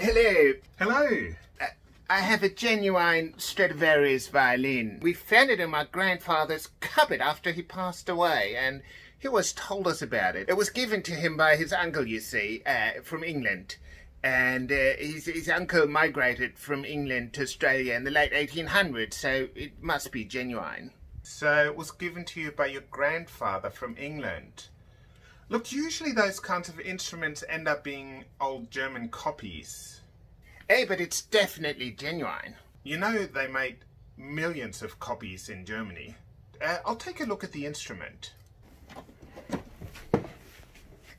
Hello. Hello. I have a genuine Stradivarius violin. We found it in my grandfather's cupboard after he passed away, and he always told us about it. It was given to him by his uncle, you see, from England. And his uncle migrated from England to Australia in the late 1800s, so it must be genuine. So it was given to you by your grandfather from England. Look, usually those kinds of instruments end up being old German copies. Hey, but it's definitely genuine. You know they made millions of copies in Germany. I'll take a look at the instrument.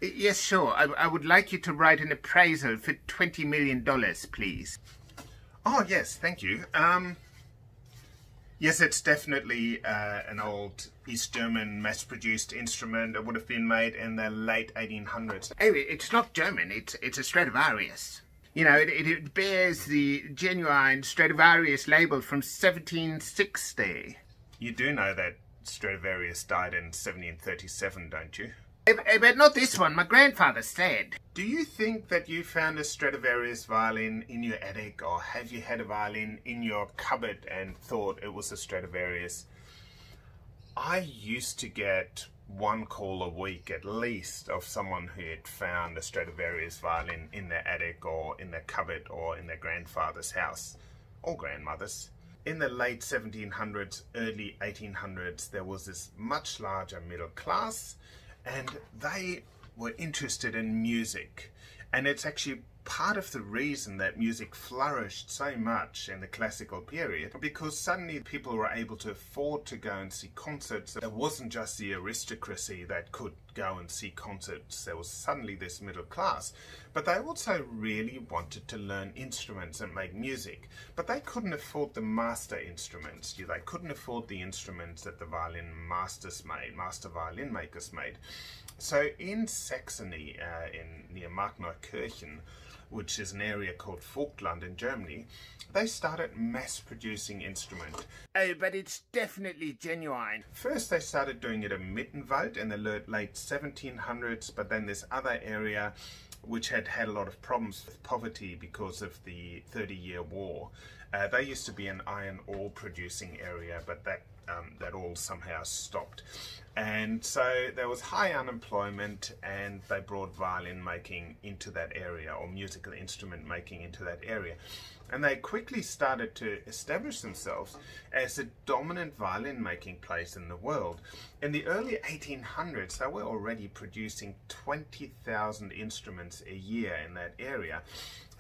Yes, sure. I would like you to write an appraisal for $20 million, please. Oh, yes, thank you. Yes, it's definitely an old East German mass-produced instrument. It would have been made in the late 1800s. Oh, it's not German. It's a Stradivarius. You know, it bears the genuine Stradivarius label from 1760. You do know that Stradivarius died in 1737, don't you? But not this one, my grandfather said. Do you think that you found a Stradivarius violin in your attic, or have you had a violin in your cupboard and thought it was a Stradivarius? I used to get one call a week at least of someone who had found a Stradivarius violin in their attic or in their cupboard or in their grandfather's house, or grandmother's. In the late 1700s, early 1800s, there was this much larger middle class, and they were interested in music, and it's actually part of the reason that music flourished so much in the classical period, because suddenly people were able to afford to go and see concerts. It wasn't just the aristocracy that could go and see concerts. There was suddenly this middle class, but they also really wanted to learn instruments and make music, but they couldn't afford the master instruments. They couldn't afford the instruments that the violin masters made, master violin makers made. So in Saxony, near Markneukirchen, which is an area called Forkland in Germany, they started mass-producing instrument. Oh, but it's definitely genuine. First they started doing it in Mittenwald in the late 1700s, but then this other area which had a lot of problems with poverty because of the 30-year war. They used to be an iron ore producing area, but that all somehow stopped. And so there was high unemployment, and they brought violin making into that area, or musical instrument making into that area. And they quickly started to establish themselves as the dominant violin making place in the world. In the early 1800s, they were already producing 20,000 instruments a year in that area.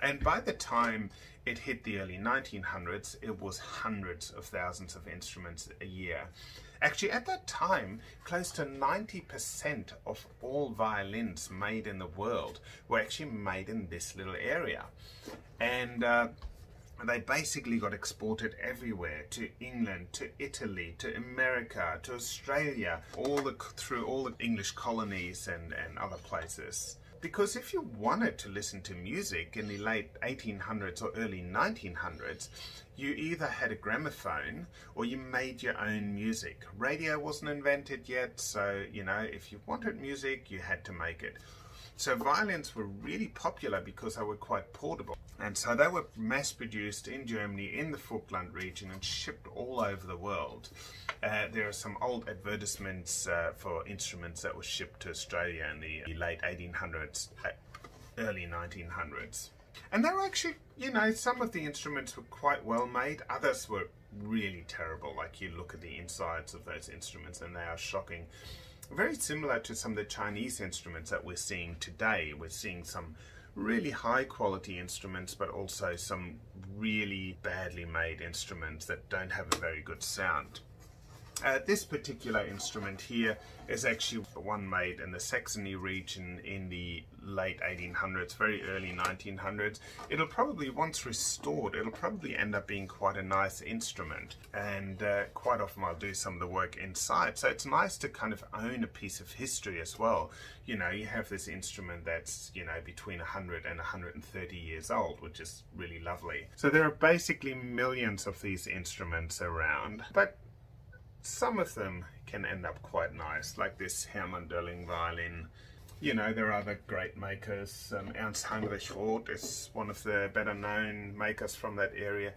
And by the time it hit the early 1900s, it was hundreds of thousands of instruments a year. Actually, at that time, close to 90% of all violins made in the world were actually made in this little area. And they basically got exported everywhere, to England, to Italy, to America, to Australia, through all the English colonies and other places. Because if you wanted to listen to music in the late 1800s or early 1900s, you either had a gramophone or you made your own music. Radio wasn't invented yet, so, if you wanted music, you had to make it. So violins were really popular because they were quite portable. And so they were mass-produced in Germany, in the Falkland region, and shipped all over the world. There are some old advertisements for instruments that were shipped to Australia in the late 1800s, early 1900s. And they were actually, some of the instruments were quite well made, others were really terrible. Like, you look at the insides of those instruments and they are shocking. Very similar to some of the Chinese instruments that we're seeing today. We're seeing some really high quality instruments, but also some really badly made instruments that don't have a very good sound. This particular instrument here is actually one made in the Saxony region in the late 1800s, very early 1900s. It'll probably, once restored, it'll probably end up being quite a nice instrument. And quite often I'll do some of the work inside. So it's nice to kind of own a piece of history as well. You have this instrument that's, between 100 and 130 years old, which is really lovely. So there are basically millions of these instruments around. But some of them can end up quite nice, like this Hermann Derling violin. you know, there are other great makers. Ernst Heinrich Roth is one of the better known makers from that area,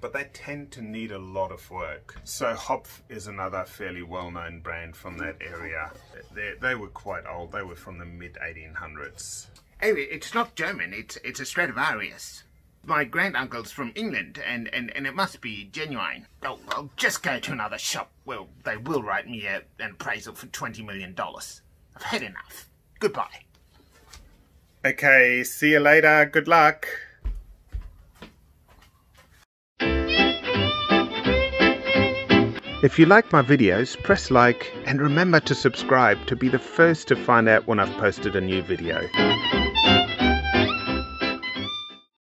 but they tend to need a lot of work. So Hopf is another fairly well-known brand from that area. They were quite old. They were from the mid-1800s. Oh, it's not German. It's a Stradivarius. My granduncle's from England, and it must be genuine. Oh, I'll just go to another shop. Well, they will write me an appraisal for $20 million. I've had enough. Goodbye. Okay, see you later. Good luck. If you like my videos, press like and remember to subscribe to be the first to find out when I've posted a new video.